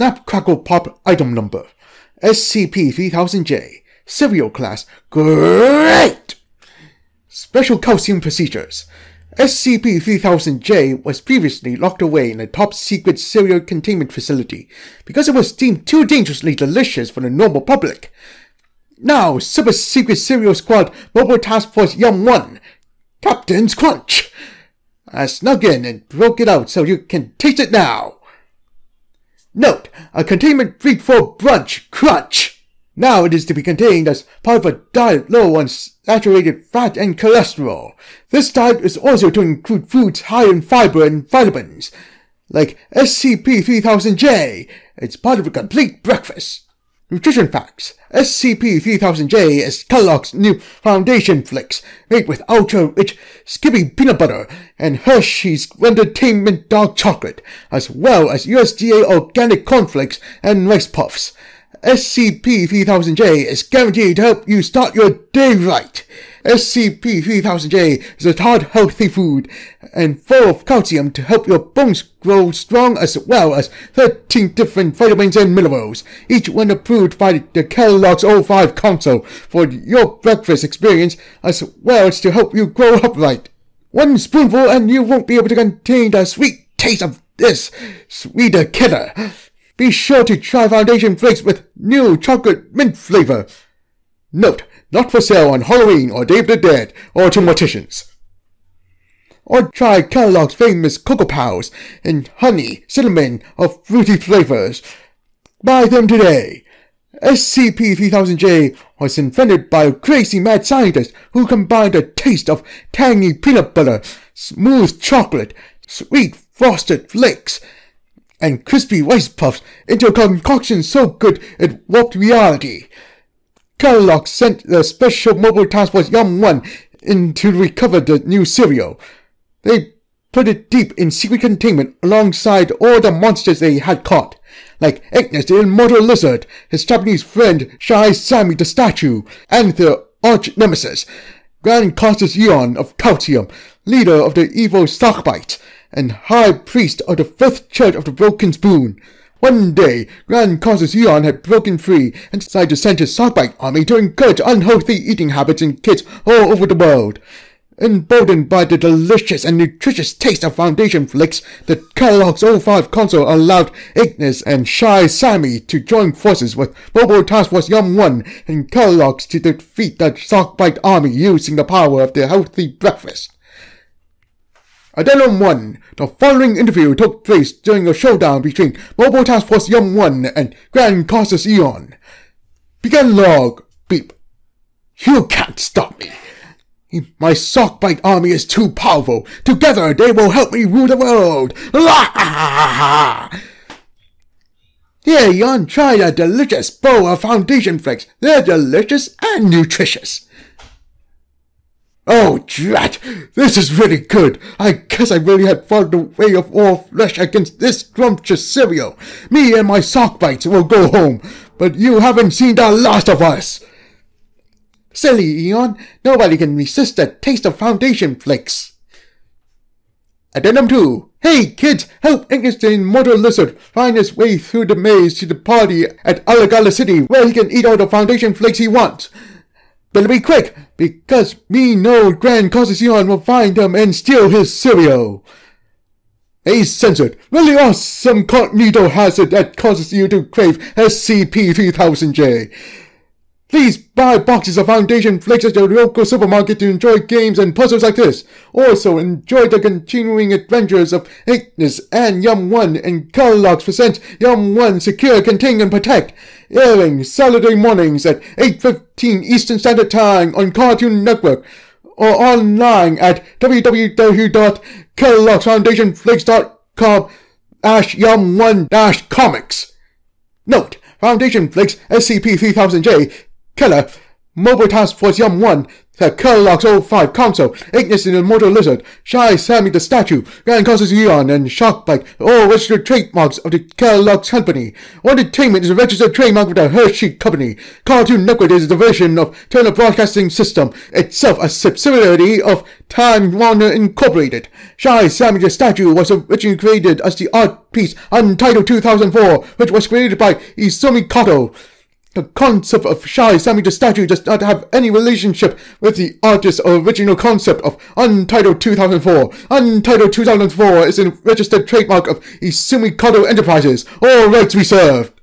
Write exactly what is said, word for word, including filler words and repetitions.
Snap Crackle Pop Item Number S C P three thousand J. Serial Class Great! Special Calcium Procedures. S C P three thousand J was previously locked away in a top-secret serial containment facility because it was deemed too dangerously delicious for the normal public. Now, Super Secret Serial Squad Mobile Task Force Yum one, Captain's Crunch! I snuck in and broke it out so you can taste it now! Note, a containment freak for brunch crunch! Now it is to be contained as part of a diet low on saturated fat and cholesterol. This diet is also to include foods high in fiber and vitamins, like S C P three thousand J. It's part of a complete breakfast. Nutrition facts. S C P three thousand J is Kellogg's new Foundation Flakes, made with ultra-rich Skippy peanut butter and Hershey's Wondertainment dark chocolate, as well as U S D A organic cornflakes and rice puffs. S C P three thousand J is guaranteed to help you start your day right. S C P three thousand J is a hard, healthy food and full of calcium to help your bones grow strong, as well as thirteen different vitamins and minerals, each one approved by the Kellogg's O five Council for your breakfast experience, as well as to help you grow up right. One spoonful and you won't be able to contain the sweet taste of this sweeter kidder. Be sure to try Foundation Flakes with new chocolate mint flavor. Note, not for sale on Halloween or Day of the Dead or to morticians. Or try Kellogg's famous Cocoa Pows in honey, cinnamon, or fruity flavors. Buy them today. S C P three thousand J was invented by a crazy mad scientist who combined a taste of tangy peanut butter, smooth chocolate, sweet frosted flakes, and crispy rice puffs into a concoction so good it warped reality. Kellogg's sent the Special Mobile Task Force Yum one in to recover the new cereal. They put it deep in secret containment alongside all the monsters they had caught, like Ignis the Immortal Lizard, his Japanese friend Shy Sammy the Statue, and their arch-nemesis, Grand Karcist Ion of Calcium, leader of the evil Stockbite, and High Priest of the Fifth Church of the Broken Spoon. One day, Grand Karcist Ion had broken free and decided to send his Sockbite army to encourage unhealthy eating habits in kids all over the world. Emboldened by the delicious and nutritious taste of Foundation Flakes, the Kellogg's O five Council allowed Ignis and Shy Sammy to join forces with Mobile Task Force Yum one and Kellogg's to defeat the Sockbite army using the power of their healthy breakfast. Addendum one. The following interview took place during a showdown between Mobile Task Force Yum one and Grand Karcist Ion. Begin log. Beep. You can't stop me. My Sockbite army is too powerful. Together they will help me rule the world. Here, Ion, try a delicious bowl of Foundation Flakes. They're delicious and nutritious. Oh, drat! This is really good! I guess I really had found the way of all flesh against this scrumptious cereal. Me and my Sockbites will go home, but you haven't seen the last of us! Silly Ion, nobody can resist the taste of Foundation Flakes. Addendum two. Hey kids, help Ignis the Immortal Lizard find his way through the maze to the party at Alagala City, where he can eat all the Foundation Flakes he wants. Better be quick, because me no Grand Karcist Ion will find him and steal his cereal. A censored, really awesome cognito hazard that causes you to crave S C P three thousand J. Please buy boxes of Foundation Flakes at your local supermarket to enjoy games and puzzles like this. Also, enjoy the continuing adventures of Ignis and Yum one and Kellogg's presents Yum one Secure, Contain and Protect, airing Saturday mornings at eight fifteen Eastern Standard Time on Cartoon Network or online at w w w dot kellogg's foundation flakes dot com slash yum one dash comics. Note, Foundation Flakes S C P three thousand J Killer Mobile Task Force Yum one, the Kellogg's O five console, Ignis and Immortal Lizard, Shy Sammy the Statue, Grand Karcist Ion, and Sock Bite, all registered trademarks of the Kellogg's Company. Wondertainment is a registered trademark of the Hershey Company. Cartoon Network is a version of Turner Broadcasting System, itself a subsidiary of Time Warner Incorporated. Shy Sammy the Statue was originally created as the art piece Untitled two thousand four, which was created by Izumi Kato. The concept of Shy Sammy the Statue does not have any relationship with the artist's original concept of Untitled two thousand four. Untitled two thousand four is a registered trademark of Izumi Kato Enterprises. All rights reserved.